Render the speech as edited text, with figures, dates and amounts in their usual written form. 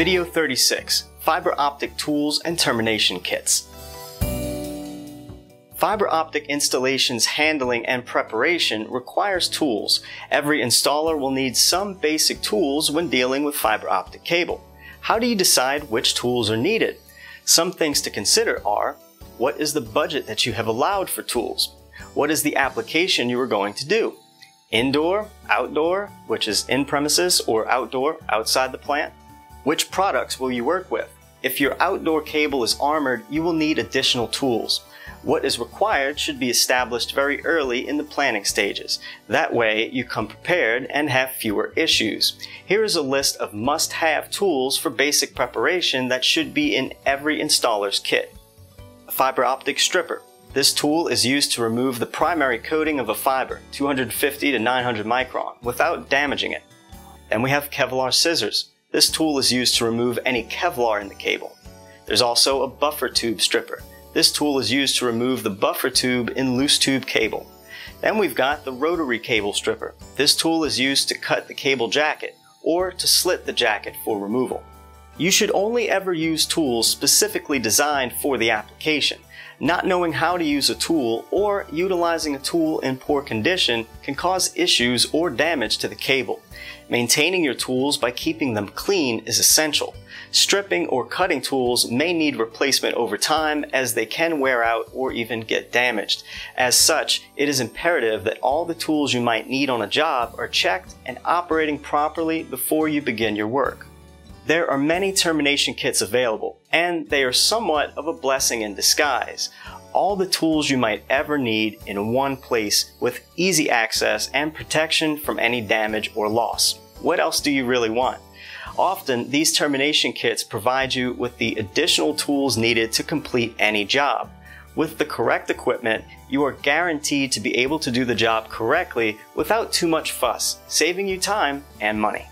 Video 36, Fiber Optic Tools and Termination Kits. Fiber optic installations handling and preparation requires tools. Every installer will need some basic tools when dealing with fiber optic cable. How do you decide which tools are needed? Some things to consider are, what is the budget that you have allowed for tools? What is the application you are going to do? Indoor, outdoor, which is in premises, or outdoor, outside the plant? Which products will you work with? If your outdoor cable is armored, you will need additional tools. What is required should be established very early in the planning stages. That way, you come prepared and have fewer issues. Here is a list of must-have tools for basic preparation that should be in every installer's kit. A fiber optic stripper. This tool is used to remove the primary coating of a fiber, 250 to 900 micron, without damaging it. Then we have Kevlar scissors. This tool is used to remove any Kevlar in the cable. There's also a buffer tube stripper. This tool is used to remove the buffer tube in loose tube cable. Then we've got the rotary cable stripper. This tool is used to cut the cable jacket or to slit the jacket for removal. You should only ever use tools specifically designed for the application. Not knowing how to use a tool or utilizing a tool in poor condition can cause issues or damage to the cable. Maintaining your tools by keeping them clean is essential. Stripping or cutting tools may need replacement over time as they can wear out or even get damaged. As such, it is imperative that all the tools you might need on a job are checked and operating properly before you begin your work. There are many termination kits available, and they are somewhat of a blessing in disguise. All the tools you might ever need in one place with easy access and protection from any damage or loss. What else do you really want? Often, these termination kits provide you with the additional tools needed to complete any job. With the correct equipment, you are guaranteed to be able to do the job correctly without too much fuss, saving you time and money.